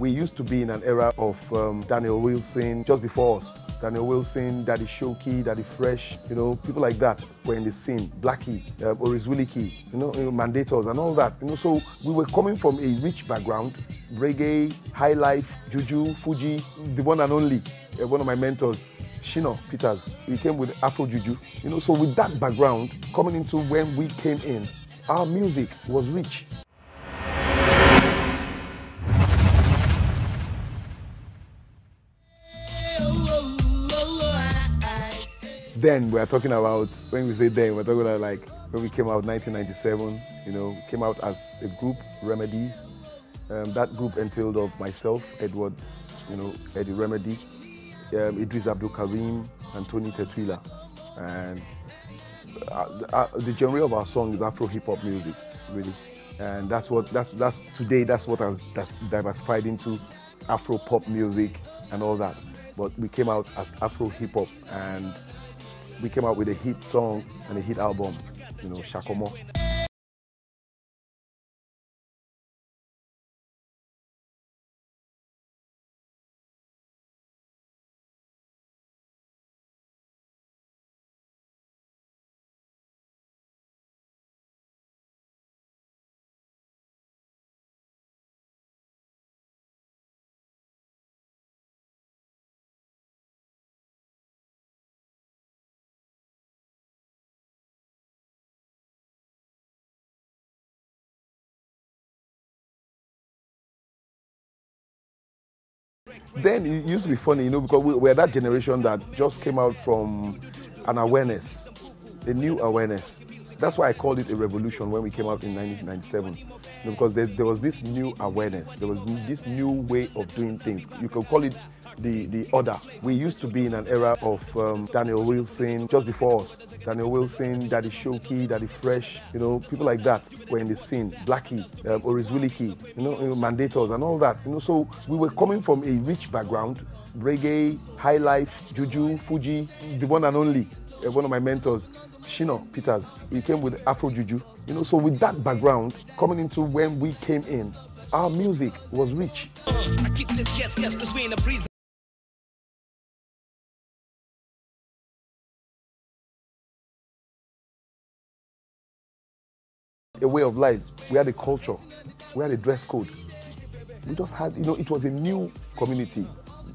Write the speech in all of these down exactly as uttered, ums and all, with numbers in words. We used to be in an era of um, Daniel Wilson, just before us. Daniel Wilson, Daddy Shoki, Daddy Fresh, you know, people like that were in the scene. Blackie, uh, Oris Wiliki, you know, you know, Mandators and all that. You know, so we were coming from a rich background, reggae, high life, juju, Fuji, the one and only, uh, one of my mentors, Shino Peters. He came with Afro juju, you know, so with that background, coming into when we came in, our music was rich. Then we're talking about, when we say then, we're talking about like when we came out nineteen ninety-seven, you know, came out as a group, Remedies. Um, that group entailed of myself, Edward, you know, Eddie Remedy, um, Eedris Abdulkareem, and Tony Tetuila. And uh, uh, the genre of our song is Afro hip hop music, really. And that's what, that's, that's today, that's what I've that's diversified into Afro pop music and all that. But we came out as Afro hip hop, and we came out with a hit song and a hit album, you know, Shakomo. Then it used to be funny, you know, because we were that generation that just came out from an awareness, a new awareness. That's why I called it a revolution when we came out in nineteen ninety-seven, you know, because there, there was this new awareness, there was this new way of doing things. You could call it the, the order. We used to be in an era of um, Daniel Wilson, just before us. Daniel Wilson, Daddy Shoki, Daddy Fresh, you know, people like that were in the scene. Blackie, um, Oris Wiliki, you know, you know, Mandators and all that. You know, so we were coming from a rich background, reggae, high life, juju, Fuji, the one and only. Uh, one of my mentors, Shino Peters, he came with Afro juju. You know, so with that background, coming into when we came in, our music was rich. I keep this guess, guess, 'cause we in the breeze. A way of life. We had a culture. We had a dress code. We just had, you know, it was a new community.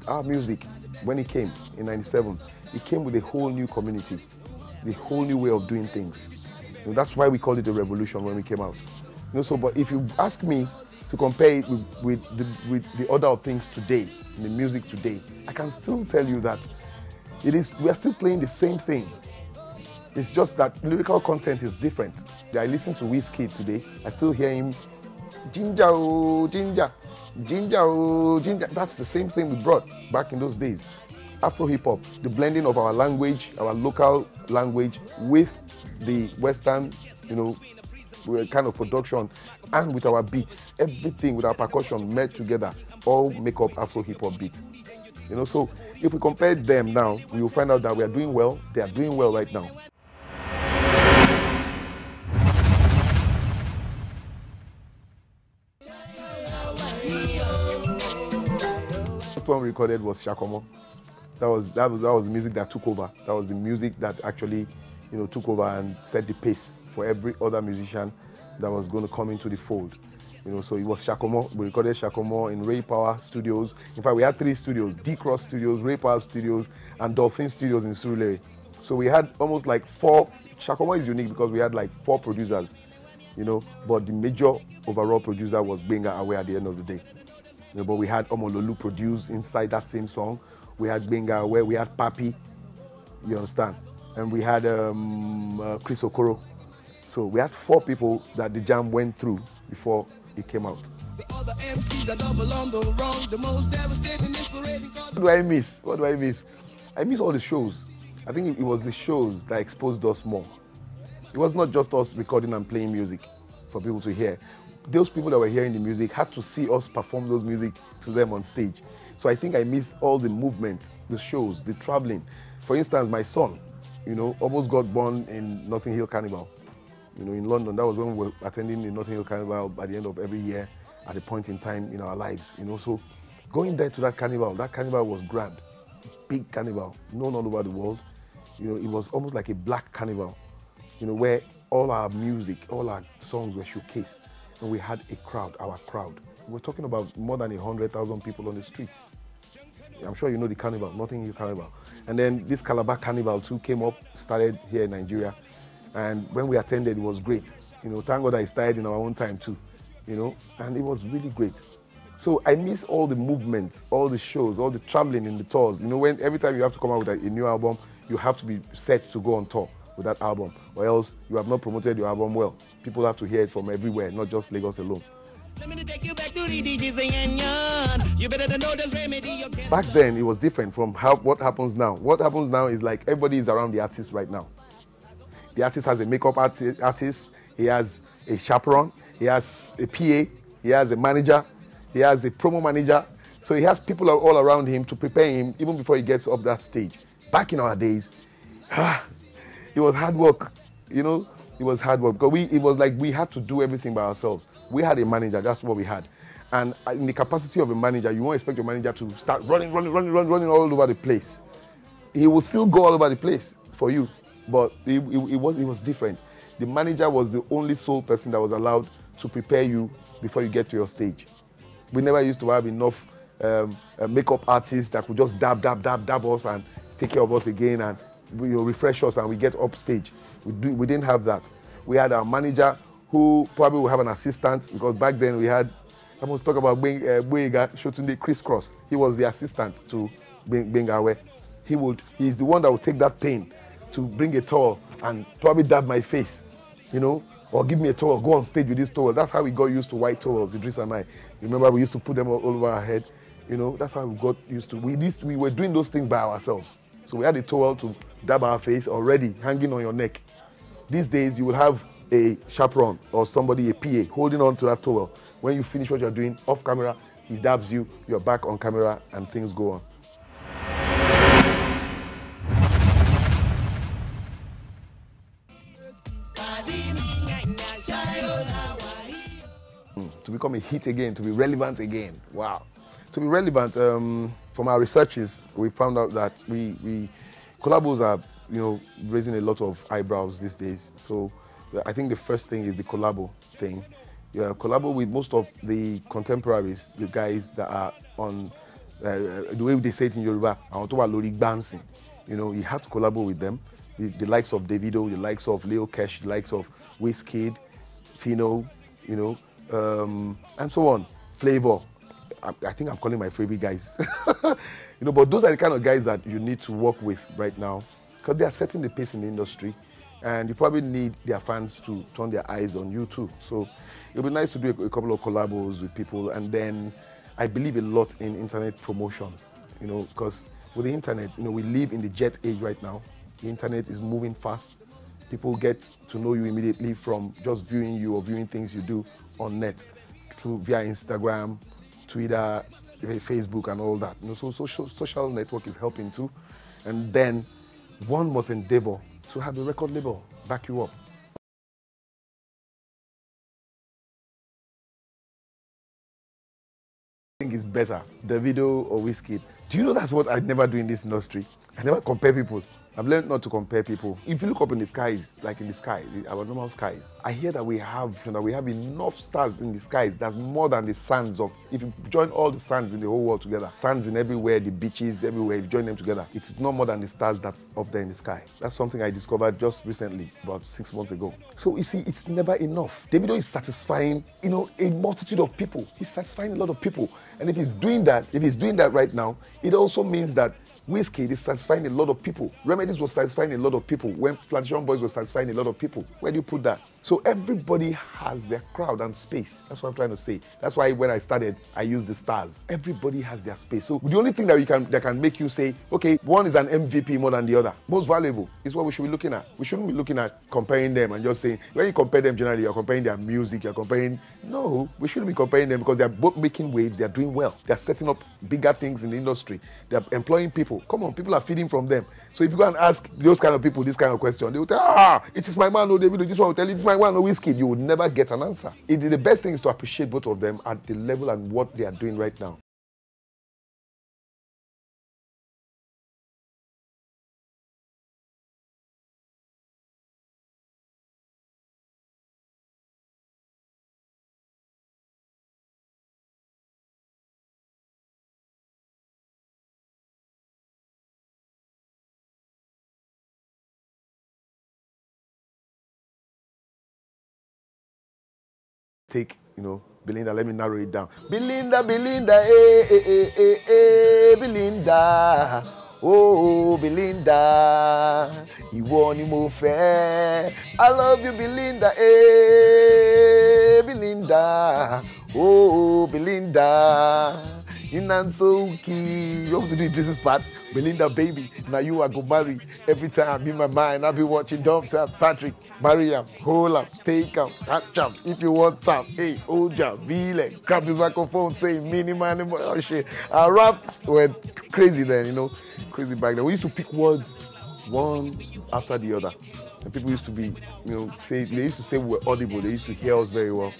Our music, when it came in ninety-seven, it came with a whole new community, the whole new way of doing things. You know, that's why we called it a revolution when we came out. You know, so, but if you ask me to compare it with, with, the, with the order of things today, the music today, I can still tell you that it is, we are still playing the same thing. It's just that lyrical content is different. I listen to Wizkid today, I still hear him, ginger oh, ginger, ginger oh, ginger. That's the same thing we brought back in those days. Afro hip-hop, the blending of our language, our local language with the Western, you know, kind of production, and with our beats, everything with our percussion merged together, all make up Afro hip-hop beat. You know, so if we compare them now, we will find out that we are doing well, they are doing well right now. One we recorded was Shakomo. That was that was that was the music that took over. That was the music that actually, you know, took over and set the pace for every other musician that was going to come into the fold. You know, so it was Shakomo. We recorded Shakomo in Ray Power Studios. In fact, we had three studios: D-Cross Studios, Ray Power Studios, and Dolphin Studios in Suruleri. So we had almost like four. Shakomo is unique because we had like four producers, you know, but the major overall producer was Benga away at the end of the day. You know, but we had Omololu produce inside that same song. We had Benga, where we had Papi, you understand? And we had um, uh, Chris Okoro. So we had four people that the jam went through before it came out. The other M Cs that double on the wrong, the most devastating inspiration. What do I miss? What do I miss? I miss all the shows. I think it was the shows that exposed us more. It was not just us recording and playing music for people to hear. Those people that were hearing the music had to see us perform those music to them on stage. So I think I miss all the movement, the shows, the traveling. For instance, my son, you know, almost got born in Notting Hill Carnival, you know, in London. That was when we were attending the Notting Hill Carnival at the end of every year. at a point in time in our lives, you know. So going there to that carnival, that carnival was grand, big carnival, known all over the world. You know, it was almost like a black carnival, you know, where all our music, all our songs were showcased. And we had a crowd, our crowd. We're talking about more than one hundred thousand people on the streets. I'm sure you know the carnival, Notting Hill Carnival. And then this Calabar Carnival too came up, started here in Nigeria. And when we attended, it was great. You know, thank God I started in our own time too, you know, and it was really great. So I miss all the movements, all the shows, all the traveling in the tours. You know, when every time you have to come out with a, a new album, you have to be set to go on tour with that album, or else you have not promoted your album well. People have to hear it from everywhere, not just Lagos alone. Back then, it was different from how, what happens now. What happens now is like everybody is around the artist right now. The artist has a makeup arti artist, he has a chaperone, he has a P A, he has a manager, he has a promo manager. So he has people all around him to prepare him even before he gets up that stage. Back in our days, it was hard work, you know, it was hard work. Because we, it was like we had to do everything by ourselves. We had a manager, that's what we had. And in the capacity of a manager, you won't expect your manager to start running, running, running, running, running all over the place. He will still go all over the place for you, but it, it, it, was, it was different. The manager was the only sole person that was allowed to prepare you before you get to your stage. We never used to have enough um, makeup artists that would just dab, dab, dab, dab us and take care of us again and you know, refresh us and we get upstage. We, do, we didn't have that. We had our manager who probably would have an assistant because back then we had, I must talk about Benga, uh, Shotunde Crisscross. He was the assistant to Benga. He would, he's the one that would take that pain to bring a towel and probably dab my face, you know, or give me a towel, go on stage with this towel. That's how we got used to white towels, Eedris and I. Remember, we used to put them all over our head, you know, that's how we got used to, we, this, we were doing those things by ourselves. So we had a towel to dab our face already, hanging on your neck. These days, you will have a chaperone or somebody, a P A, holding on to that towel. When you finish what you're doing, off camera, he dabs you, you're back on camera, and things go on. Mm, to become a hit again, to be relevant again, wow. To be relevant, um, from our researches, we found out that we, we collabos are, you know, raising a lot of eyebrows these days. So I think the first thing is the collabo thing. Yeah, collabo with most of the contemporaries, the guys that are on, uh, the way they say it in Yoruba, dancing. You know, you have to collabo with them. The, the likes of Davido, the likes of Leo Cash, the likes of Wizkid, Fino, you know, um, and so on. Flavor. I think I'm calling my favorite guys, you know, but those are the kind of guys that you need to work with right now because they are setting the pace in the industry and you probably need their fans to turn their eyes on you too. So it would be nice to do a, a couple of collabos with people, and then I believe a lot in internet promotion, you know, because with the internet, you know, we live in the jet age right now. The internet is moving fast. People get to know you immediately from just viewing you or viewing things you do on net through via Instagram, Twitter, Facebook, and all that. You know, so social, social network is helping too. And then one must endeavor to have a record label back you up. I think it's better, Davido or Wizkid. Do you know that's what I never do in this industry? I never compare people. I've learned not to compare people. If you look up in the skies, like in the sky, our normal skies, I hear that we have, you know, we have enough stars in the skies. That's more than the sands of, if you join all the sands in the whole world together, sands in everywhere, the beaches everywhere, if you join them together, it's not more than the stars that's up there in the sky. That's something I discovered just recently, about six months ago. So you see, it's never enough. Davido is satisfying, you know, a multitude of people. He's satisfying a lot of people. And if he's doing that, if he's doing that right now, it also means that Wizkid is satisfying a lot of people. Remedies was satisfying a lot of people. When Plantation Boys was satisfying a lot of people. Where do you put that? So everybody has their crowd and space. That's what I'm trying to say. That's why when I started, I used the stars. Everybody has their space. So the only thing that, you can, that can make you say, okay, one is an M V P more than the other. Most valuable is what we should be looking at. We shouldn't be looking at comparing them and just saying, when you compare them generally, you're comparing their music, you're comparing, no, we shouldn't be comparing them because they're both making waves, they're doing well. They're setting up bigger things in the industry. They're employing people. Come on, people are feeding from them. So if you go and ask those kind of people this kind of question, they will tell, ah, it is my man, no, Davido. This one will tell you, it is my Taiwan or Wizkid, you would never get an answer. It, the best thing is to appreciate both of them at the level and what they are doing right now. Take, you know, Belinda, let me narrow it down. Belinda, Belinda, eh, eh, eh, eh, eh, Belinda. Oh, Belinda, ìwọ ni mo fẹ́. I love you, Belinda, eh, Belinda. Oh, Belinda. Inansoki, you have to do this is part. Belinda, baby, now you are go marry. Every time I'm in my mind, I'll be watching Dom, Patrick, Mariam, Holam, take up, catch up. If you want some, hey, Oja, Vile, grab the microphone, say mini man, oh shit. I rapped, went crazy then, you know, crazy back then. We used to pick words one after the other. And people used to be, you know, say, they used to say we were audible, they used to hear us very well.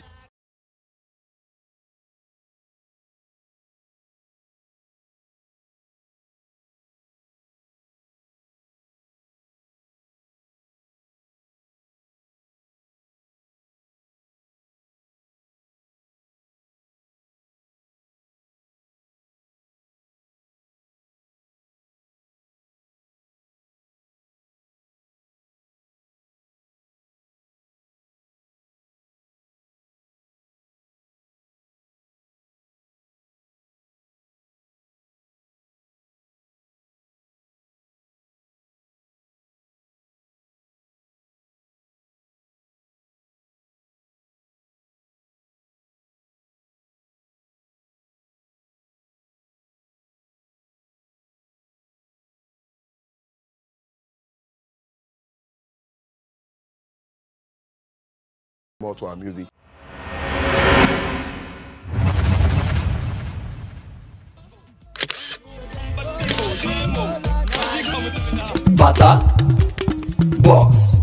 More to our music. Bata Box.